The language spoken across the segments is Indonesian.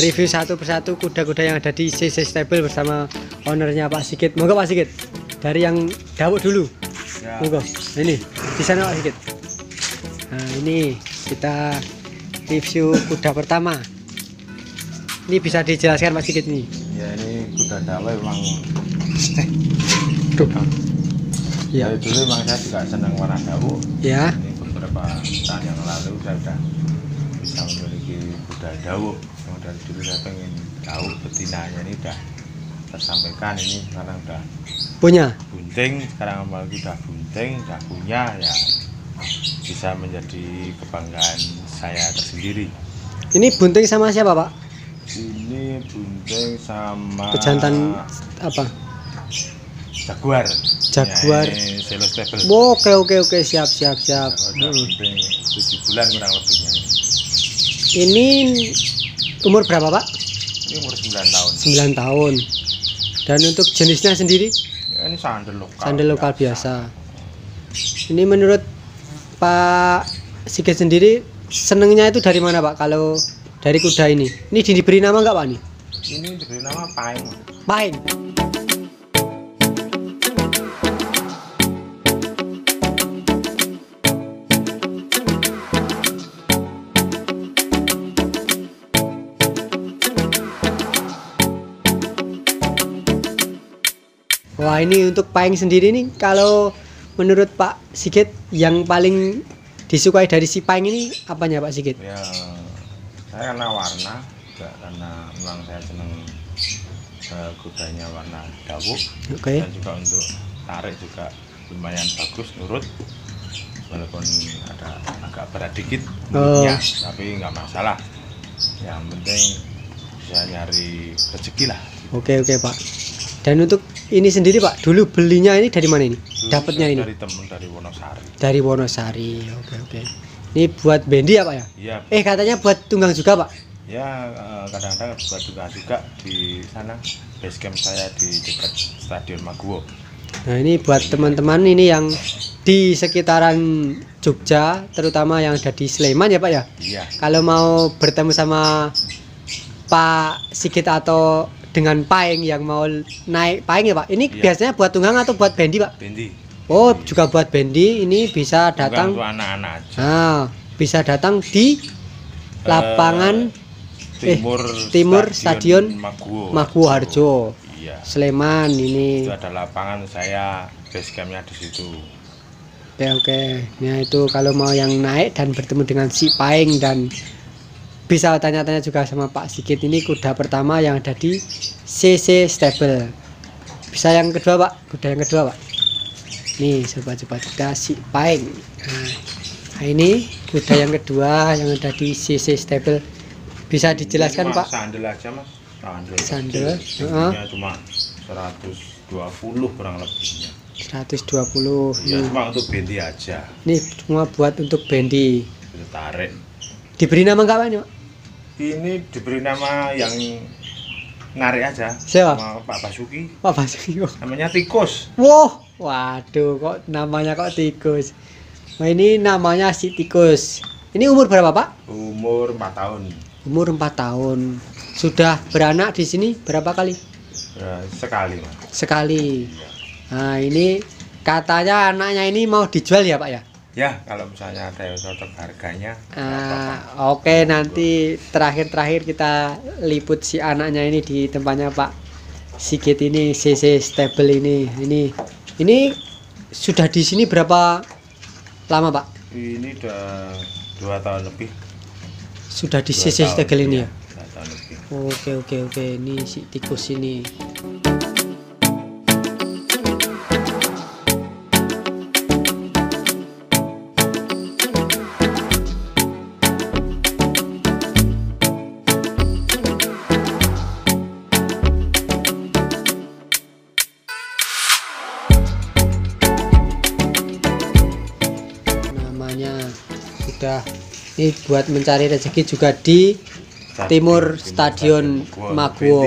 review satu persatu kuda-kuda yang ada di CC Stable bersama ownernya Pak Sigit. Monggo Pak Sigit, dari yang dawuk dulu. Ya. Monggo, ini di sana Pak Sigit. Nah, ini kita review kuda pertama. Ini bisa dijelaskan Pak Sigit nih? Ya, ini kuda dawuk memang ya. Dari dulu memang saya juga senang warna dawuk. Ya. Ini beberapa tahun yang lalu saya sudah bisa memiliki kuda dawuk. Dari dulu saya pengen dawuk betinanya ini sudah tersampaikan, ini sekarang sudah punya bunting, sekarang apalagi sudah bunting, sudah punya, ya bisa menjadi kebanggaan saya tersendiri. Ini bunting sama siapa Pak? Ini bunting sama pejantan apa? Jaguar. Jaguar. Ya, Selo Stable. Oke, siap. Ya, bunting 7 bulan kurang lebihnya. Ini umur berapa Pak? Ini umur 9 tahun. Dan untuk jenisnya sendiri? Ya, ini sandal lokal. Sandal lokal biasa. Ini menurut Pak Sigit sendiri senengnya itu dari mana Pak? Kalau dari kuda ini? Ini diberi nama enggak Pak nih? Ini diberi nama Paing. Paing. Wah, ini untuk Paing sendiri nih, kalau menurut Pak Sigit yang paling disukai dari si Paing ini apanya Pak Sigit? Ya, saya karena warna, juga karena memang saya senang kudanya warna dawuk. Okay. Dan juga untuk tarik juga lumayan bagus nurut, walaupun ada agak berat dikit menurutnya, tapi nggak masalah. Yang penting bisa nyari rezeki lah. Oke, Pak. Dan untuk ini sendiri Pak, dulu belinya ini dari mana ini? Dapatnya ini? Dari teman dari Wonosari. Dari Wonosari, oke. Ini buat bendi ya Pak ya? Iya. Katanya buat tunggang juga Pak? Ya, kadang-kadang buat tunggang juga di sana. Base camp saya di dekat Stadion Maguwo. Nah, ini buat teman-teman ini yang di sekitaran Jogja, terutama yang ada di Sleman ya Pak ya? Iya. Kalau mau bertemu sama Pak Sigit atau dengan Paing yang mau naik Paing ya Pak, ini iya. Biasanya buat tunggang atau buat bendi Pak? Bendi. Oh, bendi. Juga buat bendi, ini bisa datang untuk anak-anak aja. Nah, bisa datang di lapangan timur Stadion Maguharjo. Iya. Sleman ini. Itu ada lapangan saya, base campnya di situ. Oke. Nah, itu kalau mau yang naik dan bertemu dengan si Paing, dan bisa tanya-tanya juga sama Pak Sigit. Ini kuda pertama yang ada di CC Stable. Bisa yang kedua Pak, kuda yang kedua Pak. Nih, coba kuda si Paing. Nah, ini kuda yang kedua yang ada di CC Stable. Bisa dijelaskan Pak? Sandal aja Mas. Sandal. Cuma 120 kurang lebihnya. 120. Ya, cuma untuk bendi aja. Nih, cuma buat untuk bendi. Tarik. Diberi nama enggak Pak ini? Ini diberi nama yang narik aja. Siapa? Sama Pak Basuki. Pak Basuki. Namanya Tikus. Wow, waduh, kok namanya kok Tikus. Nah, ini namanya si Tikus. Ini umur berapa Pak? Umur 4 tahun. Umur 4 tahun. Sudah beranak di sini berapa kali? Sekali Pak. Sekali. Nah, ini katanya anaknya ini mau dijual ya Pak ya? Ya, kalau misalnya ada yang cocok harganya. Oke, nanti terakhir kita liput si anaknya ini di tempatnya Pak Sigit ini, CC Stable ini. Ini sudah di sini berapa lama Pak? Ini udah 2 tahun lebih. Sudah di CC Stable ini ya? 2 tahun lebih. Oke. Ini si Tikus ini. Ini buat mencari rezeki juga di timur Stadion Maguwo.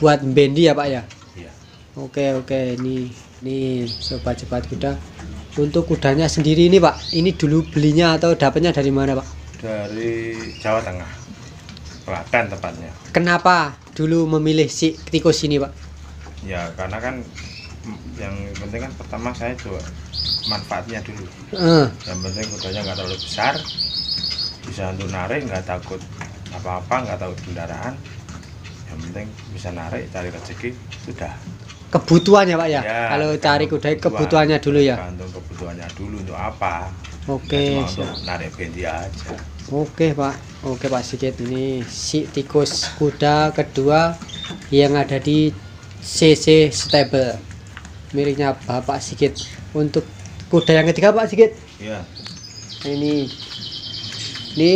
Buat bendi ya Pak ya? Iya. Oke. Ini sobat cepat kuda. Untuk kudanya sendiri ini Pak, ini dulu belinya atau dapatnya dari mana Pak? Dari Jawa Tengah. Pelaten tepatnya. Kenapa dulu memilih si tikus ini, Pak? Ya karena kan yang penting kan pertama saya coba manfaatnya dulu. Yang penting kudanya nggak terlalu besar, bisa untuk narik, nggak takut apa-apa, nggak takut kendaraan. Yang penting bisa narik, cari rezeki, sudah. Kebutuhannya, Pak, ya? Ya kalau cari kuda kebutuhannya dulu ya. Untuk kebutuhannya dulu untuk apa? Oke. Untuk narik bendi aja. Oke, Pak. Oke, Pak Sigit, ini si tikus kuda kedua yang ada di CC Stable miliknya Bapak Sigit. Untuk kuda yang ketiga, Pak Sigit. Ya. Ini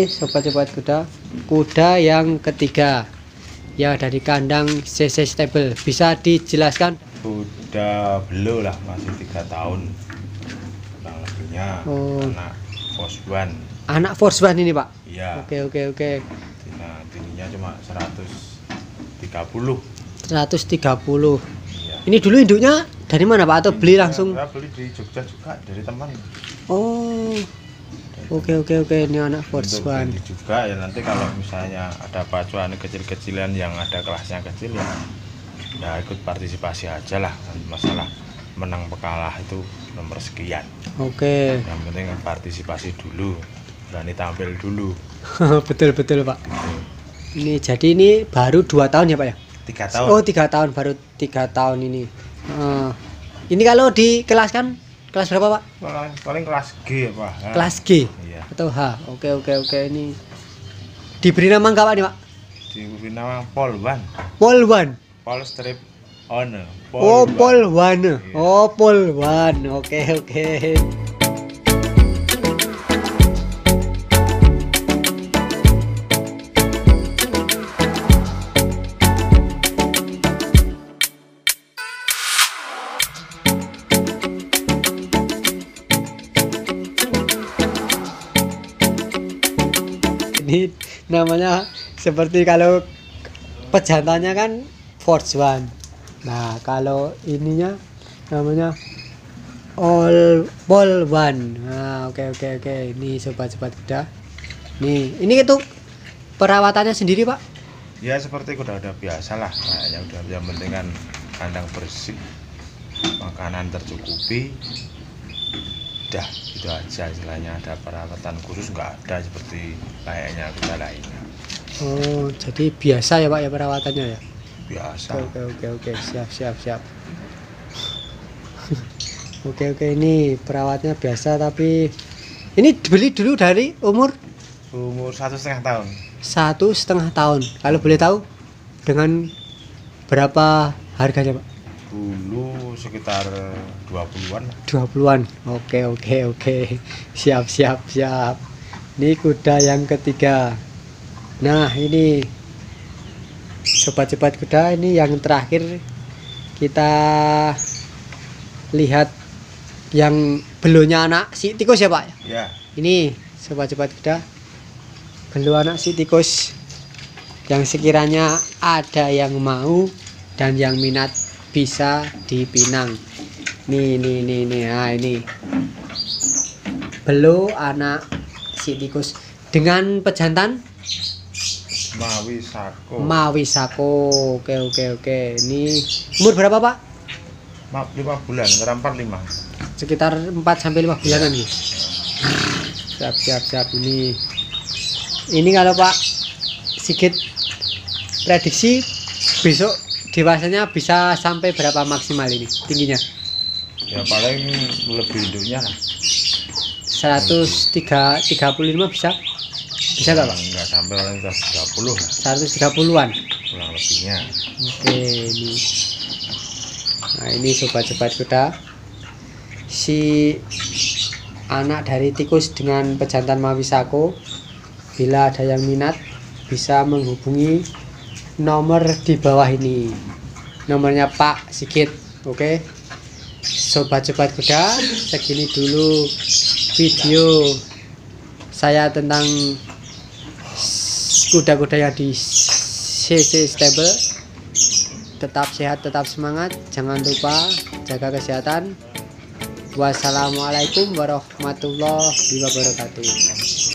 sobat-sobat kuda. Kuda yang ketiga. Ya, dari kandang CC Stable. Bisa dijelaskan? Kuda belo lah, masih 3 tahun. Kurang lebihnya anak Force One. Anak Force One ini, Pak? Iya. Oke. Nah, tingginya cuma 130. 130. Iya. Ini dulu induknya dari mana, Pak? Atau ini beli langsung? Saya beli di Jogja juga, dari teman. Oh. Oke, ini anak Force One juga ya. Nanti kalau misalnya ada pacuan kecil-kecilan yang ada kelasnya kecil ya, ya ikut partisipasi aja lah. Masalah menang pekalah itu nomor sekian. Oke. Yang penting partisipasi dulu, berani tampil dulu. Betul Pak. Ini jadi ini baru 2 tahun ya Pak ya? 3 tahun. Oh 3 tahun, baru 3 tahun ini. Ini kalau dikelaskan? Kelas berapa, Pak? Paling kelas G, Pak. Kelas G? Iya. Atau H? Oke. Ini diberi nama enggak, Pak, nih, Pak? Diberi nama Pol One. Pol One? Pol Strip One. Oh, Pol One. Iya. Oh, Pol One. Oke. Namanya seperti kalau pejantannya kan Force One. Nah, kalau ininya namanya All One. Nah, oke. Ini sobat-sobat kuda. Nih, ini itu perawatannya sendiri, Pak? Ya, seperti kuda-kuda biasa lah. Nah, yang penting kan kandang bersih, makanan tercukupi. Udah, itu aja istilahnya. Ada perawatan khusus nggak ada seperti kayaknya kuda lainnya. Oh, jadi biasa ya Pak ya perawatannya ya? Biasa. Oke, siap. Oke, ini perawatnya biasa tapi ini dibeli dulu dari umur 1,5 tahun. 1,5 tahun. Kalau boleh tahu dengan berapa harganya Pak? Dulu sekitar 20-an. Oke. Siap. Ini kuda yang ketiga. Nah, ini sobat-sobat kuda, ini yang terakhir kita lihat yang belunya anak si tikus ya, Pak? Ya. Ini sobat-sobat kuda, belu anak si tikus. Yang sekiranya ada yang mau dan yang minat bisa dipinang. Nih. Nah, ini belu anak si tikus dengan pejantan Mawisako. Oke. Ini umur berapa, Pak? 5 bulan, sekitar 5. Sekitar 4 sampai 5 bulanan nih. Siap. Ini kalau Pak Sigit prediksi besok dewasanya bisa sampai berapa maksimal ini tingginya? Ya paling lebih induknya lah. 135 bisa? Bisa nggak Pak? Nggak sampai, paling 130 lah. 130-an? Kurang lebihnya. Oke, ini. Nah ini sobat-sobat kuda. Si anak dari tikus dengan pejantan Mawisako. Bila ada yang minat bisa menghubungi nomor di bawah ini, nomornya Pak Sigit. Oke. Sobat-sobat kuda, segini dulu video saya tentang kuda-kuda yang di CC Stable. Tetap sehat, tetap semangat, jangan lupa jaga kesehatan. Wassalamualaikum warahmatullahi wabarakatuh.